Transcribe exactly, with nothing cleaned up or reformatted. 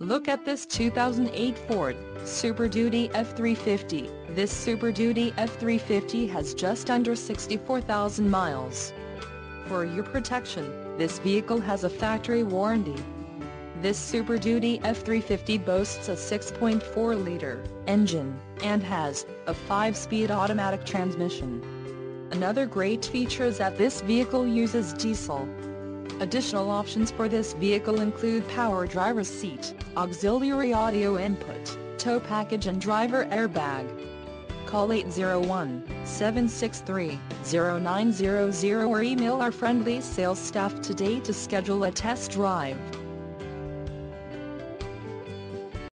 Look at this two thousand eight Ford Super Duty F three fifty. This Super Duty F three fifty has just under sixty-four thousand miles. For your protection, this vehicle has a factory warranty. This Super Duty F three fifty boasts a six point four liter engine and has a five speed automatic transmission. Another great feature is that this vehicle uses diesel. Additional options for this vehicle include power driver's seat, auxiliary audio input, tow package and driver airbag. Call eight zero one, seven six three, zero nine zero zero or email our friendly sales staff today to schedule a test drive.